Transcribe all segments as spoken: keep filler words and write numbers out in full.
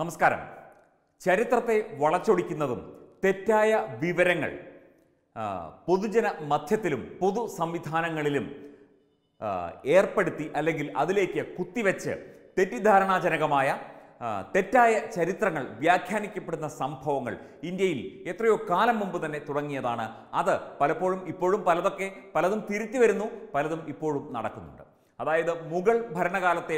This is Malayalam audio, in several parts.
നമസ്കാരം. ചരിത്രത്തെ വളച്ചൊടിക്കുന്നതും തെറ്റായ വിവരങ്ങൾ പൊതുജന മധ്യത്തിലും പൊതു സംവിധാനങ്ങളിലും ഏർപ്പെടുത്തി അല്ലെങ്കിൽ അതിലേക്ക് കുത്തിവെച്ച് തെറ്റിദ്ധാരണാജനകമായ തെറ്റായ ചരിത്രങ്ങൾ വ്യാഖ്യാനിക്കപ്പെടുന്ന സംഭവങ്ങൾ ഇന്ത്യയിൽ എത്രയോ കാലം മുമ്പ് തന്നെ തുടങ്ങിയതാണ്. അത് പലപ്പോഴും ഇപ്പോഴും പലതൊക്കെ പലതും തിരുത്തി വരുന്നു, പലതും ഇപ്പോഴും നടക്കുന്നുണ്ട്. അതായത് മുഗൾ ഭരണകാലത്തെ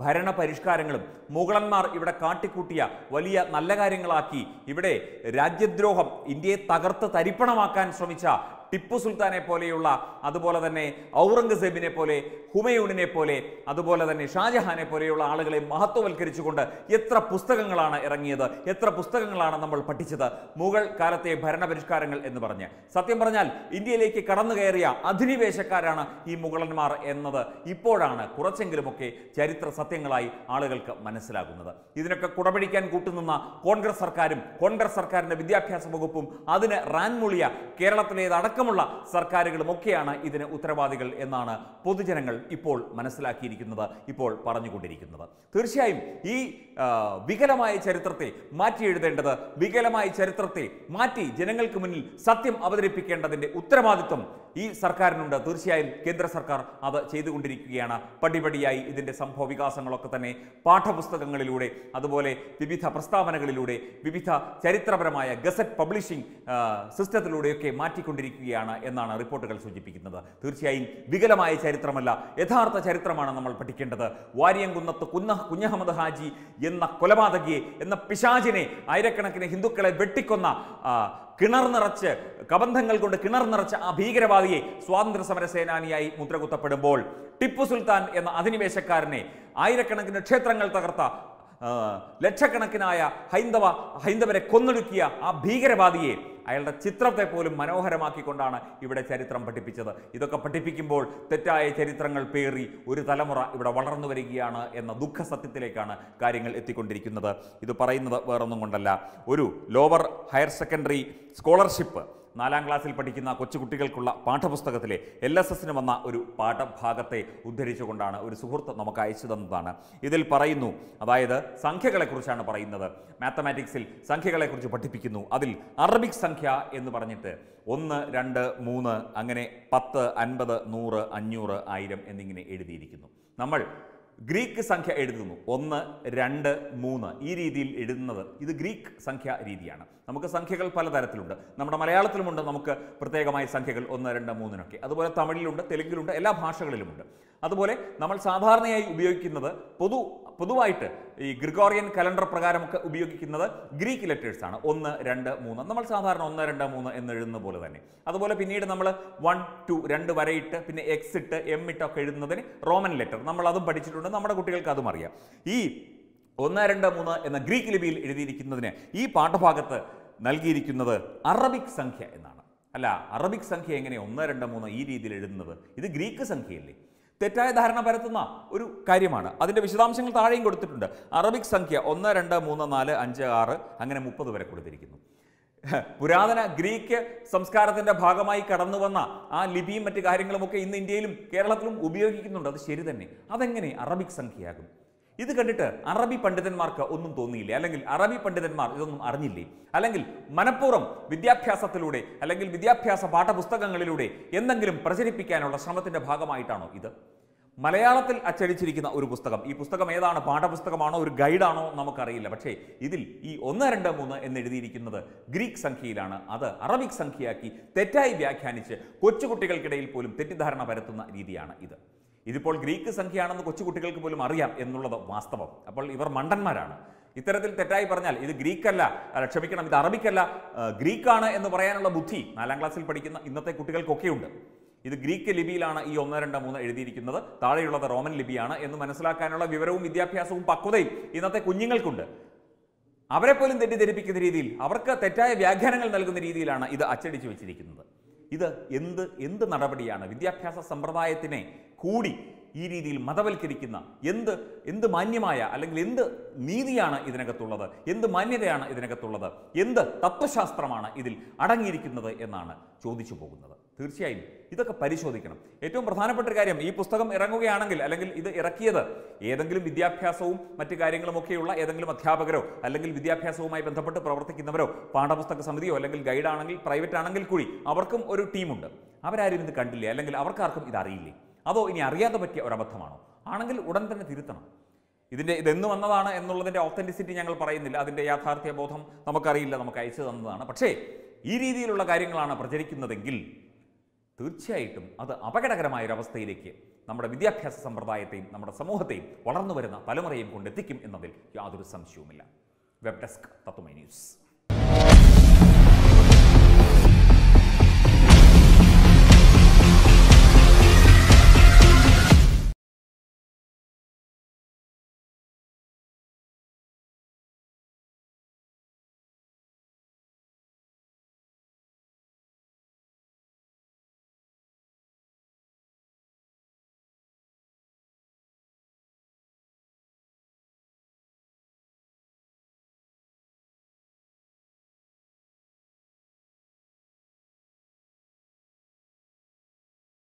ഭരണ പരിഷ്കാരങ്ങളും മുഗളന്മാർ ഇവിടെ കാട്ടിക്കൂട്ടിയ വലിയ നല്ല കാര്യങ്ങളാക്കി ഇവിടെ രാജ്യദ്രോഹം ഇന്ത്യയെ തകർത്ത് തരിപ്പണമാക്കാൻ ശ്രമിച്ച ടിപ്പു സുൽത്താനെ പോലെയുള്ള, അതുപോലെ തന്നെ ഔറംഗസേബിനെ പോലെ, ഹുമയൂണിനെ പോലെ, അതുപോലെ തന്നെ ഷാജഹാനെ പോലെയുള്ള ആളുകളെ മഹത്വവൽക്കരിച്ചുകൊണ്ട് എത്ര പുസ്തകങ്ങളാണ് ഇറങ്ങിയത്, എത്ര പുസ്തകങ്ങളാണ് നമ്മൾ പഠിച്ചത് മുഗൾ കാലത്തെ ഭരണപരിഷ്കാരങ്ങൾ എന്ന് പറഞ്ഞ്. സത്യം പറഞ്ഞാൽ ഇന്ത്യയിലേക്ക് കടന്നു കയറിയ അധിനിവേശക്കാരാണ് ഈ മുഗളന്മാർ എന്നത് ഇപ്പോഴാണ് കുറച്ചെങ്കിലുമൊക്കെ ചരിത്ര സത്യങ്ങളായി ആളുകൾക്ക് മനസ്സിലാകുന്നത്. ഇതിനൊക്കെ കുടപിടിക്കാൻ കൂട്ടുനിന്ന കോൺഗ്രസ് സർക്കാരും കോൺഗ്രസ് സർക്കാരിൻ്റെ വിദ്യാഭ്യാസ വകുപ്പും അതിന് റാൻമൂളിയ കേരളത്തിലേതടക്കം ുള്ള സർക്കാരുകളും ഒക്കെയാണ് ഇതിന് ഉത്തരവാദികൾ എന്നാണ് പൊതുജനങ്ങൾ ഇപ്പോൾ മനസ്സിലാക്കിയിരിക്കുന്നത്, ഇപ്പോൾ പറഞ്ഞുകൊണ്ടിരിക്കുന്നത്. തീർച്ചയായും ഈ വികലമായ ചരിത്രത്തെ മാറ്റി എഴുതേണ്ടത്, വികലമായ ചരിത്രത്തെ മാറ്റി ജനങ്ങൾക്ക് മുന്നിൽ സത്യം അവതരിപ്പിക്കേണ്ടതിൻ്റെ ഉത്തരവാദിത്വം ഈ സർക്കാരിനുണ്ട്. തീർച്ചയായും കേന്ദ്ര സർക്കാർ അത് ചെയ്തുകൊണ്ടിരിക്കുകയാണ്. പടിപടിയായി ഇതിൻ്റെ സംഭവ വികാസങ്ങളൊക്കെ തന്നെ പാഠപുസ്തകങ്ങളിലൂടെ, അതുപോലെ വിവിധ പ്രസ്താവനകളിലൂടെ, വിവിധ ചരിത്രപരമായ ഗസറ്റ് പബ്ലിഷിംഗ് സിസ്റ്റത്തിലൂടെയൊക്കെ മാറ്റിക്കൊണ്ടിരിക്കുകയാണ് എന്നാണ് റിപ്പോർട്ടുകൾ സൂചിപ്പിക്കുന്നത്. തീർച്ചയായും വികലമായ ചരിത്രമല്ല, യഥാർത്ഥ ചരിത്രമാണ് നമ്മൾ പഠിക്കേണ്ടത്. വാരിയംകുന്നത്ത് കുന്ന കുഞ്ഞഹമ്മദ് ഹാജി എന്ന കൊലപാതകിയെ, എന്ന പിശാചിനെ, ആയിരക്കണക്കിന് ഹിന്ദുക്കളെ വെട്ടിക്കൊന്ന, കിണർ നിറച്ച് കബന്ധങ്ങൾ കൊണ്ട് കിണർ നിറച്ച ആ ഭീകരവാദിയെ സ്വാതന്ത്ര്യ സമര സേനാനിയായി മുദ്രകുത്തപ്പെടുമ്പോൾ, ടിപ്പു സുൽത്താൻ എന്ന അധിനിവേശക്കാരനെ, ആയിരക്കണക്കിന് ക്ഷേത്രങ്ങൾ തകർത്ത, ലക്ഷക്കണക്കിനായ ഹൈന്ദവ ഹൈന്ദവരെ കൊന്നൊടുക്കിയ ആ ഭീകരവാദിയെ, അയാളുടെ ചിത്രത്തെ പോലും മനോഹരമാക്കിക്കൊണ്ടാണ് ഇവിടെ ചരിത്രം പഠിപ്പിച്ചത്. ഇതൊക്കെ പഠിപ്പിക്കുമ്പോൾ തെറ്റായ ചരിത്രങ്ങൾ പേറി ഒരു തലമുറ ഇവിടെ വളർന്നു വരികയാണ് എന്ന ദുഃഖ സത്യത്തിലേക്കാണ് കാര്യങ്ങൾ എത്തിക്കൊണ്ടിരിക്കുന്നത്. ഇത് പറയുന്നത് വേറൊന്നും കൊണ്ടല്ല, ഒരു ലോവർ ഹയർ സെക്കൻഡറി സ്കോളർഷിപ്പ് നാലാം ക്ലാസ്സിൽ പഠിക്കുന്ന കൊച്ചുകുട്ടികൾക്കുള്ള പാഠപുസ്തകത്തിലെ എൽ എസ് എസിന് വന്ന ഒരു പാഠഭാഗത്തെ ഉദ്ധരിച്ചുകൊണ്ടാണ് ഒരു സുഹൃത്ത് നമുക്ക് അയച്ചു തന്നതാണ്. ഇതിൽ പറയുന്നു, അതായത് സംഖ്യകളെക്കുറിച്ചാണ് പറയുന്നത്. മാത്തമാറ്റിക്സിൽ സംഖ്യകളെക്കുറിച്ച് പഠിപ്പിക്കുന്നു. അതിൽ അറബിക് സംഖ്യ എന്ന് പറഞ്ഞിട്ട് ഒന്ന്, രണ്ട്, മൂന്ന്, അങ്ങനെ പത്ത്, അൻപത്, നൂറ്, അഞ്ഞൂറ്, ആയിരം എന്നിങ്ങനെ എഴുതിയിരിക്കുന്നു. നമ്മൾ ഗ്രീക്ക് സംഖ്യ എഴുതുന്നു, ഒന്ന്, രണ്ട്, മൂന്ന്, ഈ രീതിയിൽ എഴുതുന്നത് ഇത് ഗ്രീക്ക് സംഖ്യാ രീതിയാണ്. നമുക്ക് സംഖ്യകൾ പലതരത്തിലുണ്ട്. നമ്മുടെ മലയാളത്തിലുമുണ്ട് നമുക്ക് പ്രത്യേകമായ സംഖ്യകൾ, ഒന്ന്, രണ്ട്, മൂന്നിനൊക്കെ. അതുപോലെ തമിഴിലുണ്ട്, തെലുങ്കിലുണ്ട്, എല്ലാ ഭാഷകളിലുമുണ്ട്. അതുപോലെ നമ്മൾ സാധാരണയായി ഉപയോഗിക്കുന്നത്, പൊതു പൊതുവായിട്ട് ഈ ഗ്രിഗോറിയൻ കലണ്ടർ പ്രകാരമൊക്കെ ഉപയോഗിക്കുന്നത് ഗ്രീക്ക് ലെറ്റേഴ്സ് ആണ്. ഒന്ന്, രണ്ട്, മൂന്ന്, നമ്മൾ സാധാരണ ഒന്ന്, രണ്ട്, മൂന്ന് എന്ന് എഴുതുന്ന പോലെ തന്നെ. അതുപോലെ പിന്നീട് നമ്മൾ വൺ, ടു, രണ്ട് വരയിട്ട് പിന്നെ എക്സ് ഇട്ട് എം ഇട്ടൊക്കെ എഴുതുന്നതിന് റോമൻ ലെറ്റർ, നമ്മൾ അതും പഠിച്ചിട്ടുണ്ട്, നമ്മുടെ കുട്ടികൾക്ക് അതും അറിയാം. ഈ ഒന്ന്, രണ്ട്, മൂന്ന് എന്ന ഗ്രീക്ക് ലിപിയിൽ എഴുതിയിരിക്കുന്നതിന് ഈ പാഠഭാഗത്ത് നൽകിയിരിക്കുന്നത് അറബിക് സംഖ്യ എന്നാണ്. അല്ല, അറബിക് സംഖ്യ എങ്ങനെയാണ് ഒന്ന്, രണ്ട്, മൂന്ന് ഈ രീതിയിൽ എഴുതുന്നത്? ഇത് ഗ്രീക്ക് സംഖ്യയല്ലേ? തെറ്റായ ധാരണ പരത്തുന്ന ഒരു കാര്യമാണ്. അതിൻ്റെ വിശദാംശങ്ങൾ താഴെയും കൊടുത്തിട്ടുണ്ട്. അറബിക് സംഖ്യ ഒന്ന്, രണ്ട്, മൂന്ന്, നാല്, അഞ്ച്, ആറ്, അങ്ങനെ മുപ്പത് വരെ കൊടുത്തിരിക്കുന്നു. പുരാതന ഗ്രീക്ക് സംസ്കാരത്തിൻ്റെ ഭാഗമായി കടന്നു വന്ന ആ ലിപിയും മറ്റു കാര്യങ്ങളുമൊക്കെ ഇന്ന് ഇന്ത്യയിലും കേരളത്തിലും ഉപയോഗിക്കുന്നുണ്ട്. അത് ശരി തന്നെ. അതെങ്ങനെ അറബിക് സംഖ്യയാകും? ഇത് കണ്ടിട്ട് അറബി പണ്ഡിതന്മാർക്ക് ഒന്നും തോന്നിയില്ലേ? അല്ലെങ്കിൽ അറബി പണ്ഡിതന്മാർ ഇതൊന്നും അറിഞ്ഞില്ലേ? അല്ലെങ്കിൽ മനഃപൂർവ്വം വിദ്യാഭ്യാസത്തിലൂടെ അല്ലെങ്കിൽ വിദ്യാഭ്യാസ പാഠപുസ്തകങ്ങളിലൂടെ എന്തെങ്കിലും പ്രചരിപ്പിക്കാനുള്ള ശ്രമത്തിൻ്റെ ഭാഗമായിട്ടാണോ ഇത്? മലയാളത്തിൽ അച്ചടിച്ചിരിക്കുന്ന ഒരു പുസ്തകം, ഈ പുസ്തകം ഏതാണ്, പാഠപുസ്തകമാണോ ഒരു ഗൈഡാണോ നമുക്കറിയില്ല. പക്ഷേ ഇതിൽ ഈ ഒന്ന്, രണ്ട്, മൂന്ന് എന്നെഴുതിയിരിക്കുന്നത് ഗ്രീക്ക് സംഖ്യയിലാണ്. അത് അറബിക് സംഖ്യയാക്കി തെറ്റായി വ്യാഖ്യാനിച്ച് കൊച്ചുകുട്ടികൾക്കിടയിൽ പോലും തെറ്റിദ്ധാരണ പരത്തുന്ന രീതിയാണ് ഇത്. ഇതിപ്പോൾ ഗ്രീക്ക് സംഖ്യയാണെന്ന് കൊച്ചുകുട്ടികൾക്ക് പോലും അറിയാം എന്നുള്ളത് വാസ്തവം. അപ്പോൾ ഇവർ മണ്ടന്മാരാണ്. ഇത്തരത്തിൽ തെറ്റായി പറഞ്ഞാൽ ഇത് ഗ്രീക്കല്ല, ക്ഷമിക്കണം, ഇത് അറബിക്കല്ല, ഗ്രീക്കാണ് എന്ന് പറയാനുള്ള ബുദ്ധി നാലാം ക്ലാസ്സിൽ പഠിക്കുന്ന ഇന്നത്തെ കുട്ടികൾക്കൊക്കെയുണ്ട്. ഇത് ഗ്രീക്ക് ലിപിയിലാണ് ഈ ഒന്ന്, രണ്ട്, മൂന്ന് എഴുതിയിരിക്കുന്നത്, താഴെയുള്ളത് റോമൻ ലിപിയാണ് എന്ന് മനസ്സിലാക്കാനുള്ള വിവരവും വിദ്യാഭ്യാസവും പക്വതയും ഇന്നത്തെ കുഞ്ഞുങ്ങൾക്കുണ്ട്. അവരെ പോലും തെറ്റിദ്ധരിപ്പിക്കുന്ന രീതിയിൽ, അവർക്ക് തെറ്റായ വ്യാഖ്യാനങ്ങൾ നൽകുന്ന രീതിയിലാണ് ഇത് അച്ചടിച്ചു വെച്ചിരിക്കുന്നത്. ഇത് എന്ത് എന്ത് നടപടിയാണ്? വിദ്യാഭ്യാസ സമ്പ്രദായത്തിനെ കൂടി ഈ രീതിയിൽ മതവൽക്കരിക്കുന്ന എന്ത് എന്ത് മാന്യമായ അല്ലെങ്കിൽ എന്ത് നീതിയാണ് ഇതിനകത്തുള്ളത്, എന്ത് മാന്യതയാണ് ഇതിനകത്തുള്ളത്, എന്ത് തത്വശാസ്ത്രമാണ് ഇതിൽ അടങ്ങിയിരിക്കുന്നത് എന്നാണ് ചോദിച്ചു പോകുന്നത്. തീർച്ചയായും ഇതൊക്കെ പരിശോധിക്കണം. ഏറ്റവും പ്രധാനപ്പെട്ട കാര്യം, ഈ പുസ്തകം ഇറങ്ങുകയാണെങ്കിൽ അല്ലെങ്കിൽ ഇത് ഇറക്കിയത് ഏതെങ്കിലും വിദ്യാഭ്യാസവും മറ്റു കാര്യങ്ങളുമൊക്കെയുള്ള ഏതെങ്കിലും അധ്യാപകരോ അല്ലെങ്കിൽ വിദ്യാഭ്യാസവുമായി ബന്ധപ്പെട്ട് പ്രവർത്തിക്കുന്നവരോ പാഠപുസ്തക സമിതിയോ അല്ലെങ്കിൽ ഗൈഡാണെങ്കിൽ പ്രൈവറ്റ് ആണെങ്കിൽ കൂടി അവർക്കും ഒരു ടീമുണ്ട്. അവരാരും ഇത് കണ്ടില്ലേ അല്ലെങ്കിൽ അവർക്കാർക്കും ഇതറിയില്ലേ? അതോ ഇനി അറിയാതെ പറ്റിയ ഒരബദ്ധമാണോ? ആണെങ്കിൽ ഉടൻ തന്നെ തിരുത്തണം. ഇതിൻ്റെ ഇതെന്ന് വന്നതാണ് എന്നുള്ളതിൻ്റെ ഓത്തൻറ്റിസിറ്റി ഞങ്ങൾ പറയുന്നില്ല. അതിൻ്റെ യാഥാർത്ഥ്യ ബോധം നമുക്കറിയില്ല, നമുക്ക് അയച്ചു തന്നതാണ്. പക്ഷേ ഈ രീതിയിലുള്ള കാര്യങ്ങളാണ് പ്രചരിക്കുന്നതെങ്കിൽ തീർച്ചയായിട്ടും അത് അപകടകരമായൊരവസ്ഥയിലേക്ക് നമ്മുടെ വിദ്യാഭ്യാസ സമ്പ്രദായത്തെയും നമ്മുടെ സമൂഹത്തെയും വളർന്നു വരുന്ന തലമുറയും കൊണ്ടെത്തിക്കും എന്നതിൽ യാതൊരു സംശയവുമില്ല. Web desk Tatwamayi news.